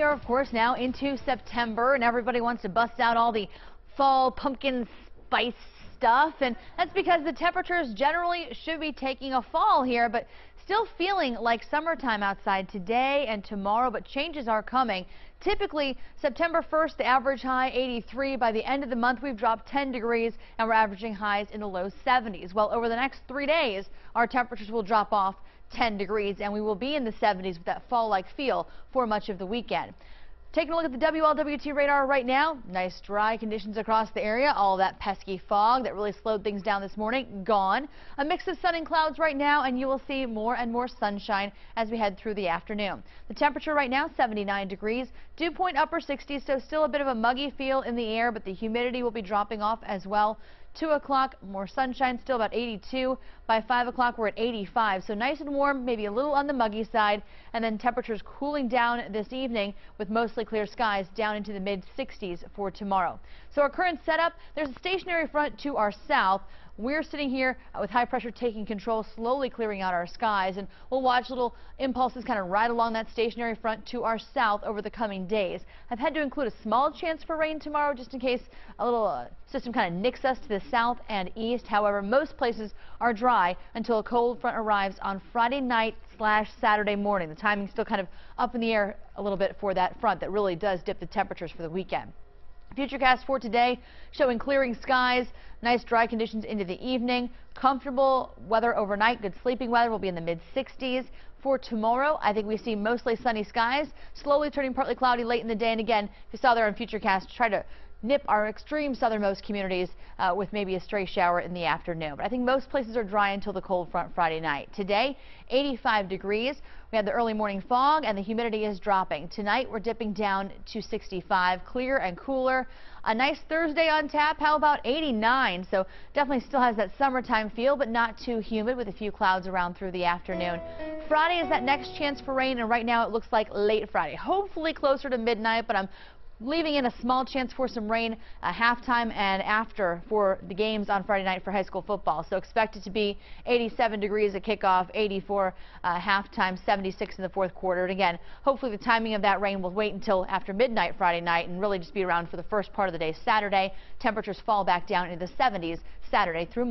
we are, of course, now into September, and everybody wants to bust out all the fall pumpkin spice stuff, and that's because the temperatures generally should be taking a fall here, but still feeling like summertime outside today and tomorrow, but changes are coming. Typically, September 1st, the average high 83. By the end of the month, we've dropped 10 degrees and we're averaging highs in the low 70s. Well, over the next 3 days, our temperatures will drop off 10 degrees and we will be in the 70s with that fall-like feel for much of the weekend. Taking a look at the WLWT radar right now, nice dry conditions across the area. All that pesky fog that really slowed things down this morning, gone. A mix of sun and clouds right now, and you will see more and more sunshine as we head through the afternoon. The temperature right now, 79 degrees. Dew point upper 60s, so still a bit of a muggy feel in the air, but the humidity will be dropping off as well. 2 o'clock, more sunshine, still about 82. By 5 o'clock, we're at 85. So nice and warm, maybe a little on the muggy side. And then temperatures cooling down this evening with mostly clear skies down into the mid-60s for tomorrow. So our current setup, there's a stationary front to our south. We're sitting here with high pressure taking control, slowly clearing out our skies, and we'll watch little impulses kind of right along that stationary front to our south over the coming days. I've had to include a small chance for rain tomorrow just in case a little system kind of nicks us to the south and east. However, most places are dry until a cold front arrives on Friday night / Saturday morning. The timing's still kind of up in the air a little bit for that front that really does dip the temperatures for the weekend. Futurecast for today showing clearing skies, nice dry conditions into the evening, comfortable weather overnight, good sleeping weather will be in the mid-60s. For tomorrow, I think we see mostly sunny skies, slowly turning partly cloudy late in the day. And again, if you saw there on Futurecast, try to nip our extreme southernmost communities with maybe a stray shower in the afternoon. But I think most places are dry until the cold front Friday night. Today, 85 degrees. We had the early morning fog and the humidity is dropping. Tonight, we're dipping down to 65, clear and cooler. A nice Thursday on tap. How about 89? So definitely still has that summertime feel, but not too humid with a few clouds around through the afternoon. Friday is that next chance for rain, and right now it looks like late Friday, hopefully closer to midnight, but I'm leaving in a small chance for some rain halftime and after for the games on Friday night for high school football. So expect it to be 87 degrees at kickoff, 84 halftime, 76 in the fourth quarter. And again, hopefully the timing of that rain will wait until after midnight Friday night and really just be around for the first part of the day Saturday. Temperatures fall back down into the 70s Saturday through Monday.